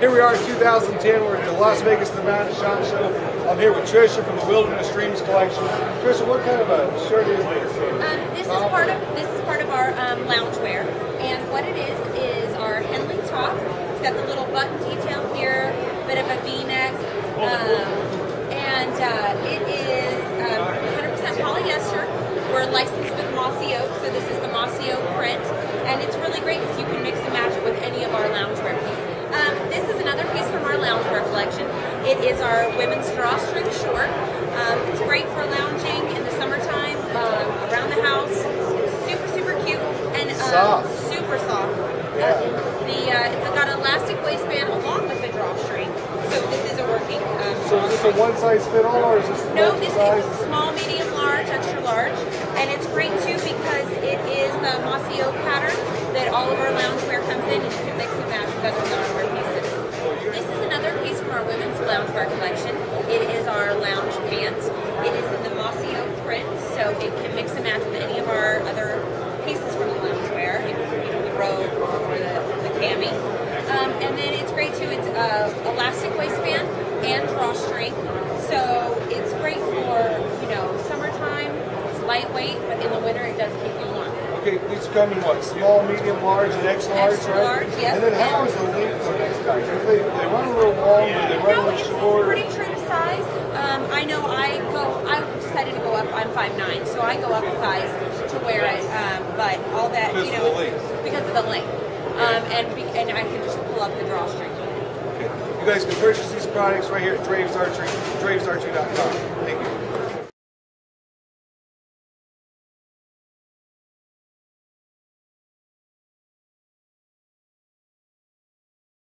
Here we are in 2010, we're at the Las Vegas, Nevada SHOT Show. I'm here with Trisha from the Wilderness Dreams Collection. Trisha, what kind of a shirt is this? This is part of our loungewear, and what it is our Henley top. It's got the little button detail here, a bit of a V-neck, it is 100% polyester. We're licensed with Mossy Oak, so this is the Mossy Oak print, and it's really great because you can mix and match it with any of our loungewear pieces. This is another piece from our loungewear collection. It is our women's drawstring short. It's great for lounging in the summertime, around the house. It's super, super cute and soft. Super soft. Yeah. It's got an elastic waistband along with the drawstring, so this is a working. So is this a one size fit all, or is this? No, this is small, medium, large, extra large, and it's great too because it is the Mossy Oak pattern that all of our loungewear comes in, and you can mix and match with other loungewear pieces. This is another piece from our women's loungewear collection. It is our lounge pants. It is in the Mossy Oak print, so it can mix and match with any of our other pieces from the loungewear, including the robe or the cami. And then it's great too. It's elastic waistband and drawstring, so it's great for summertime. It's lightweight, but in the winter it does keep you warm. Okay, these come in what? Small, medium, large, and X large, right? Large, yes. And then how is the length of X large? They run a little long, yeah. They run a little short. Pretty true to size. I know I decided to go up. I'm 5'9", so I go up a size to wear it. But all that, because of the length, and I can just pull up the drawstring. Okay. You guys can purchase these products right here at Draves Archery, DravesArchery.com. Thank you.